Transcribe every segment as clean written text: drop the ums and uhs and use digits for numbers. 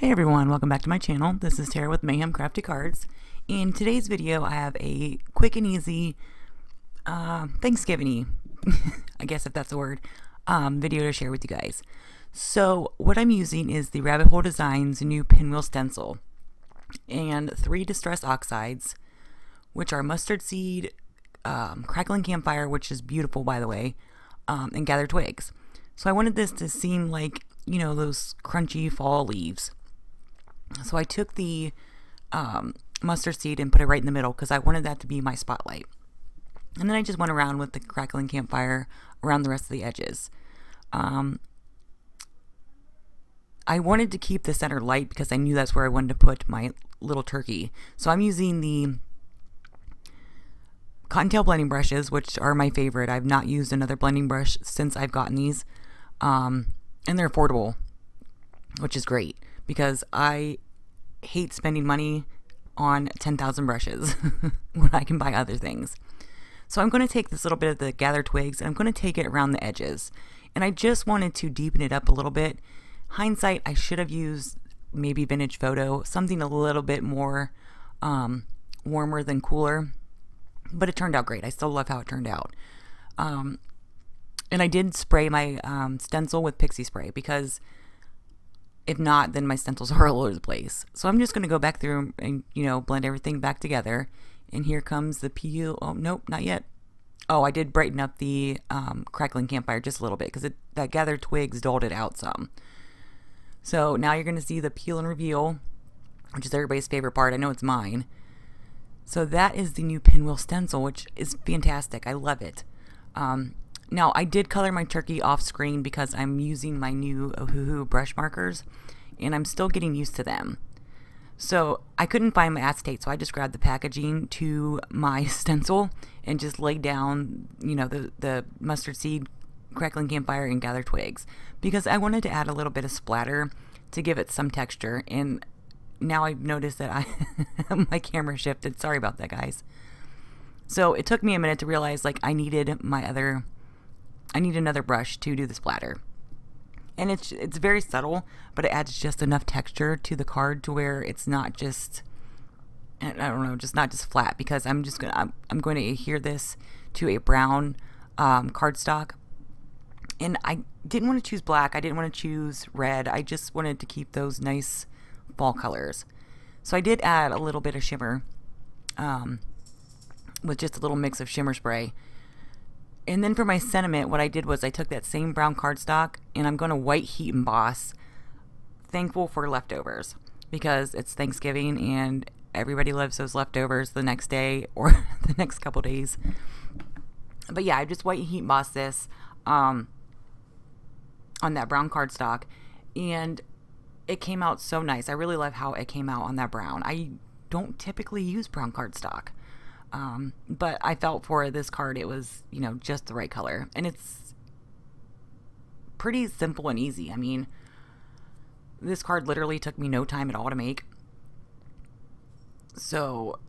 Hey everyone, welcome back to my channel. This is Tara with Mayhem Crafty Cards. In today's video, I have a quick and easy Thanksgiving-y, I guess if that's a word, video to share with you guys. So what I'm using is the Rabbit Hole Designs new Pinwheel Stencil and 3 Distress Oxides, which are Mustard Seed, Crackling Campfire, which is beautiful by the way, and Gather Twigs. So I wanted this to seem like, you know, those crunchy fall leaves. So I took the mustard seed and put it right in the middle because I wanted that to be my spotlight. And then I just went around with the crackling campfire around the rest of the edges. I wanted to keep the center light because I knew that's where I wanted to put my little turkey. So I'm using the Cottontail blending brushes, which are my favorite. I've not used another blending brush since I've gotten these. And they're affordable, which is great, because I hate spending money on 10,000 brushes when I can buy other things. So I'm going to take this little bit of the Gather Twigs and I'm going to take it around the edges. And I just wanted to deepen it up a little bit. Hindsight, I should have used maybe Vintage Photo, something a little bit more warmer than cooler. But it turned out great. I still love how it turned out. And I did spray my stencil with Pixie Spray, because if not, then my stencils are all over the place. So I'm just going to go back through and, you know, blend everything back together. And here comes the peel. Oh, nope, not yet. Oh, I did brighten up the crackling campfire just a little bit because that gathered twigs dulled it out some. So now you're going to see the peel and reveal, which is everybody's favorite part. I know it's mine. So that is the new Pinwheel Stencil, which is fantastic. I love it. Now, I did color my turkey off screen because I'm using my new Ohuhu brush markers, and I'm still getting used to them. So I couldn't find my acetate, so I just grabbed the packaging to my stencil and just laid down, you know, the mustard seed, crackling campfire, and gather twigs, because I wanted to add a little bit of splatter to give it some texture. And now I've noticed that my camera shifted. Sorry about that, guys. So it took me a minute to realize, like, I needed another brush to do the splatter. And it's very subtle, but it adds just enough texture to the card to where it's not just, I don't know, just not just flat, because I'm going to adhere this to a brown cardstock. And I didn't want to choose black, I didn't want to choose red, I just wanted to keep those nice fall colors. So I did add a little bit of shimmer with just a little mix of shimmer spray. And then for my sentiment, what I did was I took that same brown cardstock and I'm going to white heat emboss "Thankful for Leftovers," because it's Thanksgiving and everybody loves those leftovers the next day or the next couple days. But yeah, I just white heat embossed this on that brown cardstock, and it came out so nice. I really love how it came out on that brown. I don't typically use brown cardstock. But I felt for this card, it was, you know, just the right color. And it's pretty simple and easy. I mean, this card literally took me no time at all to make. So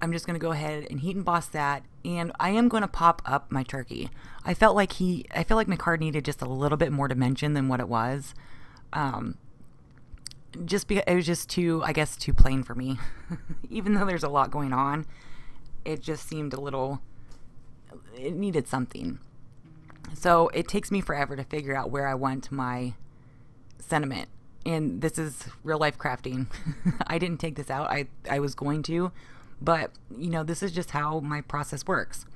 I'm just going to go ahead and heat emboss that. And I am going to pop up my turkey. I felt like my card needed just a little bit more dimension than what it was. Just because it was just too, I guess, too plain for me, even though there's a lot going on. It just seemed a little, it needed something. So it takes me forever to figure out where I want my sentiment. And this is real life crafting. I didn't take this out. I was going to, but you know, this is just how my process works.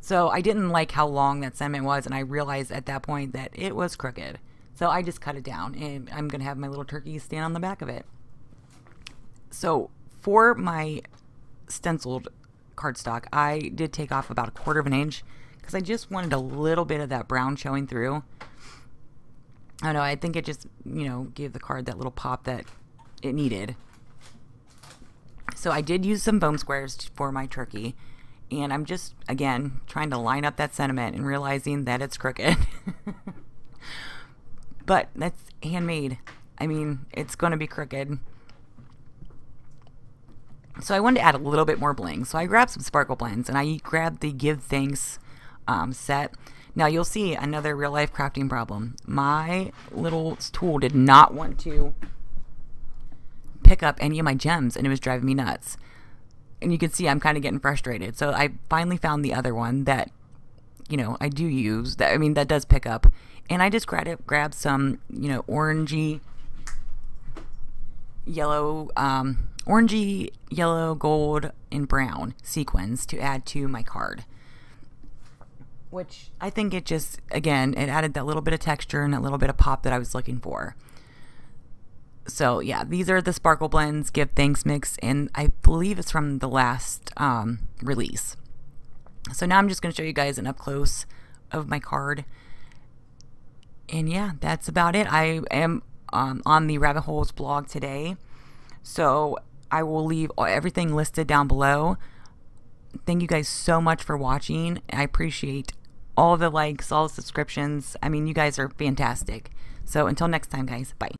So I didn't like how long that sentiment was. And I realized at that point that it was crooked. So I just cut it down, and I'm going to have my little turkey stand on the back of it. So for my stenciled cardstock, I did take off about 1/4 inch because I just wanted a little bit of that brown showing through. I don't know, I think it just, you know, gave the card that little pop that it needed. So I did use some foam squares for my turkey, and I'm just, again, trying to line up that sentiment and realizing that it's crooked. But that's handmade. I mean, it's going to be crooked. So I wanted to add a little bit more bling. So I grabbed some Sparkle Blends, and I grabbed the Give Thanks set. Now you'll see another real life crafting problem. My little tool did not want to pick up any of my gems, and it was driving me nuts. And you can see I'm kind of getting frustrated. So I finally found the other one that, you know, I do use. That, I mean, that does pick up. And I just grabbed some, you know, orangey, yellow, gold, and brown sequins to add to my card. Which I think it just, again, it added that little bit of texture and a little bit of pop that I was looking for. So yeah, these are the Sparkle Blends Give Thanks Mix, and I believe it's from the last release. So now I'm just going to show you guys an up close of my card. And yeah, that's about it. I am on the Rabbit Holes blog today, so I will leave everything listed down below. Thank you guys so much for watching. I appreciate all the likes, all the subscriptions. I mean, you guys are fantastic. So until next time, guys, bye.